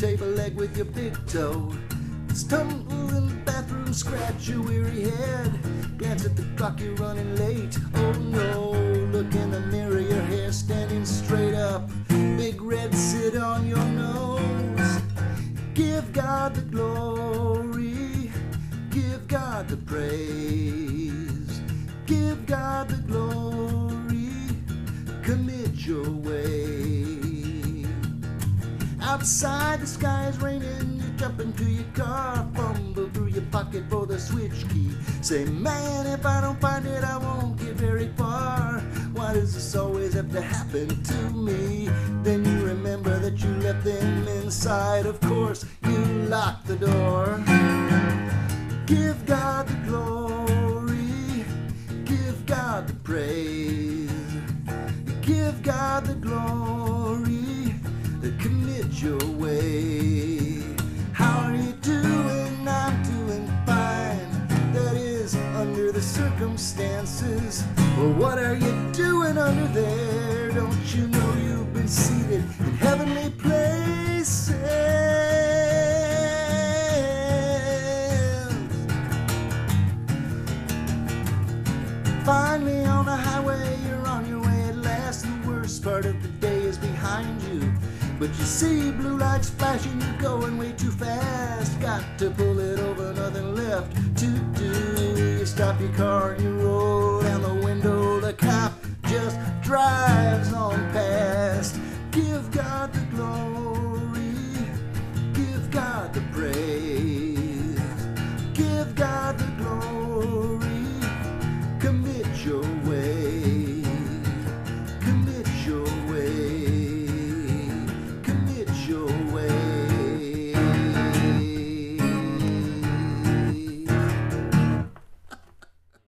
table leg with your big toe. Stumble in the bathroom, scratch your weary head. Glance at the clock, you're running late. Oh no, look in the mirror, your hair standing straight up. Big red sit on your nose. Give God the glory, give God the praise. Give God the glory, commit your way. Outside the sky is raining, jump into your car, fumble through your pocket for the switch key. Say, man, if I don't find it, I won't get very far. Why does this always have to happen to me? Then you remember that you left them inside. Of course, you locked the door. Give God the glory, give God the praise. Give God the glory, commit your way. Circumstances, well, what are you doing under there? Don't you know you've been seated in heavenly places? Finally on the highway, you're on your way at last. The worst part of the day is behind you, but you see blue lights flashing, you're going way too fast. Got to pull it over, nothing left to do. You stop your car and you roll down the window. The cop just drives on past. Give God the glory, give God the praise, give God